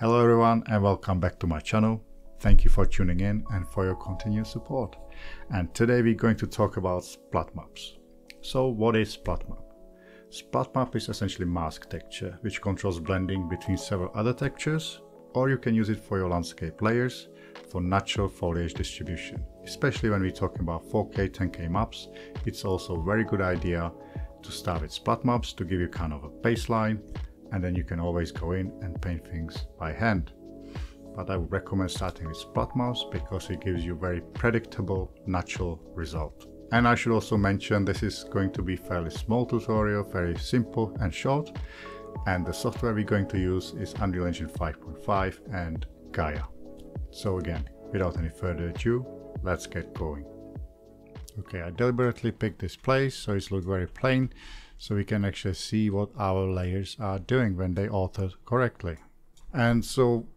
Hello everyone and welcome back to my channel. Thank you for tuning in and for your continued support. And today we're going to talk about splat maps. So what is splat map? Splat map is essentially mask texture which controls blending between several other textures, or you can use it for your landscape layers for natural foliage distribution. Especially when we're talking about 4K, 10K maps, it's also a very good idea to start with splat maps to give you kind of a baseline, and then you can always go in and paint things by hand. But I would recommend starting with SpotMouse because it gives you very predictable, natural result. And I should also mention this is going to be fairly small tutorial, very simple and short. And the software we're going to use is Unreal Engine 5.5 and Gaea. So again, without any further ado, let's get going. Okay, I deliberately picked this place so it looks very plain, so we can actually see what our layers are doing when they altered correctly. And so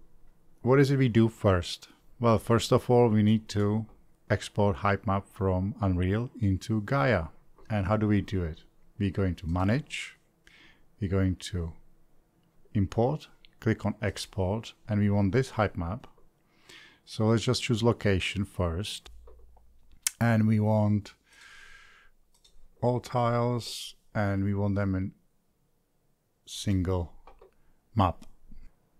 what is it we do first? Well, first of all, we need to export height map from Unreal into Gaea. And how do we do it? We're going to manage, we're going to import, click on export, and we want this height map. So let's just choose location first. And we want all tiles, and we want them in single map.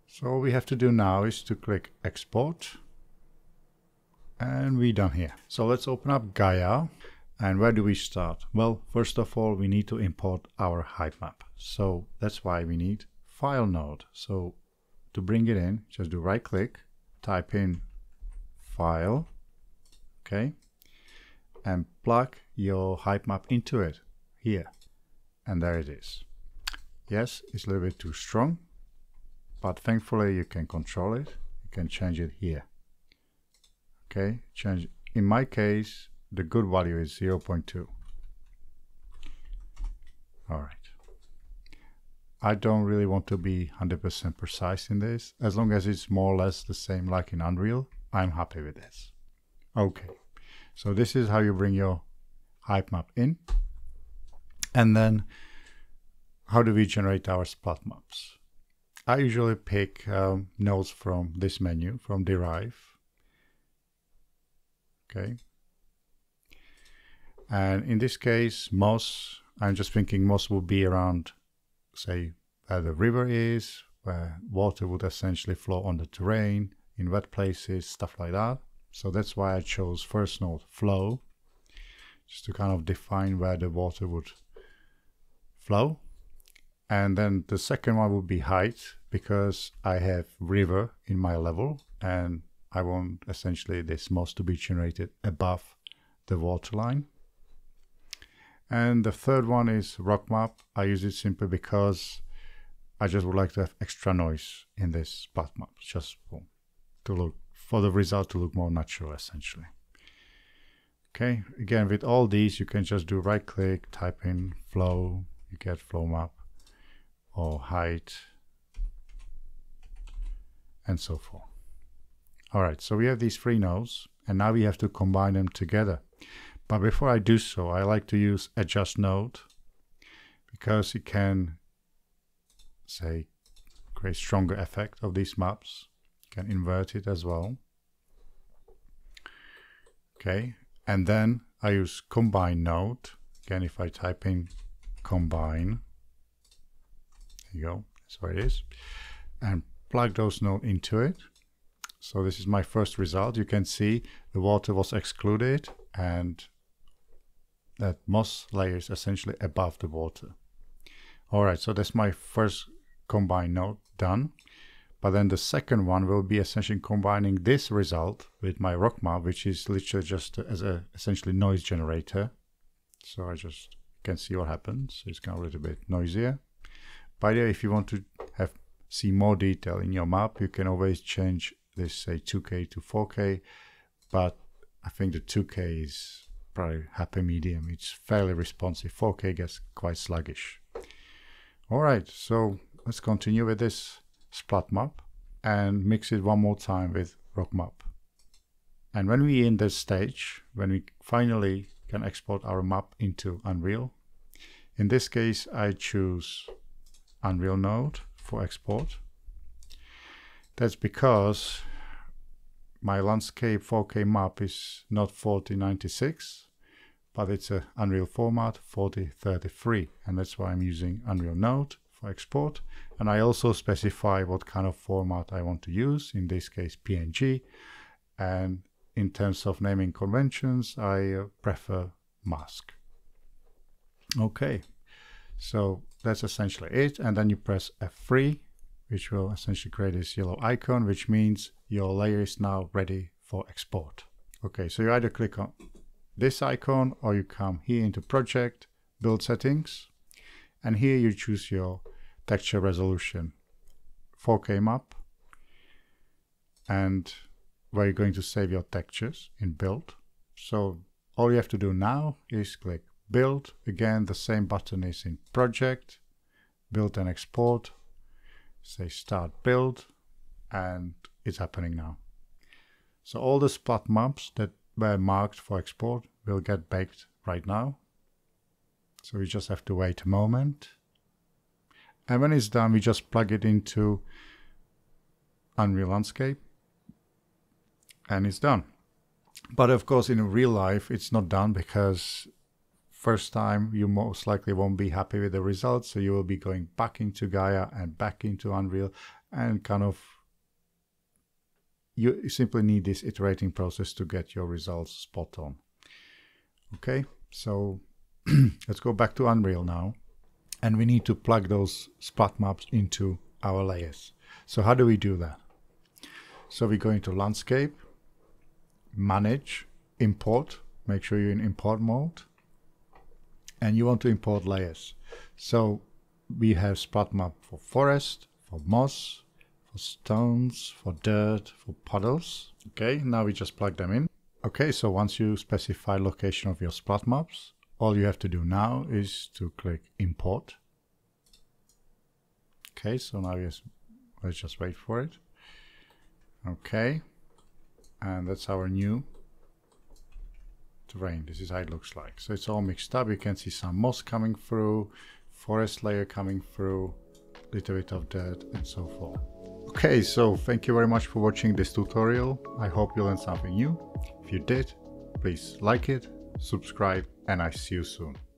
So all we have to do now is to click export, and we're done here. So let's open up Gaea, and where do we start? Well, first of all, we need to import our height map. So that's why we need file node. So to bring it in, just do right click, type in file, okay, and plug your height map into it here. And there it is. Yes, it's a little bit too strong, but thankfully you can control it. You can change it here. Okay, change. In my case, the good value is 0.2. All right. I don't really want to be 100% precise in this. As long as it's more or less the same like in Unreal, I'm happy with this. Okay. So this is how you bring your height map in. And then how do we generate our splat maps? I usually pick nodes from this menu, from derive. Okay. And in this case, most, I'm just thinking most would be around, say, where the river is, where water would essentially flow on the terrain, in wet places, stuff like that. So that's why I chose first node flow, just to kind of define where the water would flow. And then the second one would be height, because I have river in my level and I want essentially this moss to be generated above the waterline. And the third one is rock map. I use it simply because I just would like to have extra noise in this splat map, just to look for the result to look more natural essentially. Okay, again with all these you can just do right click, type in flow, you get flow map or height and so forth. Alright, so we have these three nodes and now we have to combine them together. But before I do so, I like to use adjust node because it can say create stronger effect of these maps. Can invert it as well. Okay, and then I use combine node. Again, if I type in combine, there you go, that's where it is, and plug those nodes into it. So this is my first result. You can see the water was excluded and that moss layer is essentially above the water. All right, so that's my first combine node done. But then the second one will be essentially combining this result with my rock map, which is literally just as a essentially noise generator. So I just can see what happens. It's kind of a little bit noisier. By the way, if you want to have see more detail in your map, you can always change this, say 2K to 4K. But I think the 2K is probably happy medium. It's fairly responsive. 4K gets quite sluggish. All right, so let's continue with this splat map and mix it one more time with rock map. And when we're in this stage, when we finally can export our map into Unreal, in this case I choose Unreal node for export. That's because my landscape 4K map is not 4096, but it's an Unreal format, 4033, and that's why I'm using Unreal Node for export. And I also specify what kind of format I want to use, in this case PNG, and in terms of naming conventions I prefer mask. Okay, so that's essentially it, and then you press F3, which will essentially create this yellow icon, which means your layer is now ready for export. Okay, so you either click on this icon or you come here into Project, Build Settings, and here you choose your texture resolution, 4K map, and where you're going to save your textures in Build. So all you have to do now is click Build. Again, the same button is in Project, Build and Export, say Start Build, and it's happening now. So all the splat maps that were marked for export will get baked right now. So we just have to wait a moment. And when it's done, we just plug it into Unreal Landscape and it's done. But of course, in real life, it's not done, because first time you most likely won't be happy with the results, so you will be going back into Gaea and back into Unreal, and kind of you simply need this iterating process to get your results spot on. Okay, so let's go back to Unreal now, and we need to plug those splat maps into our layers. So how do we do that? So we go into Landscape, Manage, Import, make sure you're in import mode, and you want to import layers. So we have splat map for forest, for moss, for stones, for dirt, for puddles. Okay, now we just plug them in. Okay, so once you specify location of your splat maps, all you have to do now is to click Import. Okay, so now let's just wait for it. Okay, and that's our new terrain. This is how it looks like. So it's all mixed up. You can see some moss coming through, forest layer coming through, a little bit of dirt, and so forth. Okay, so thank you very much for watching this tutorial. I hope you learned something new. If you did, please like it, subscribe, and I see you soon.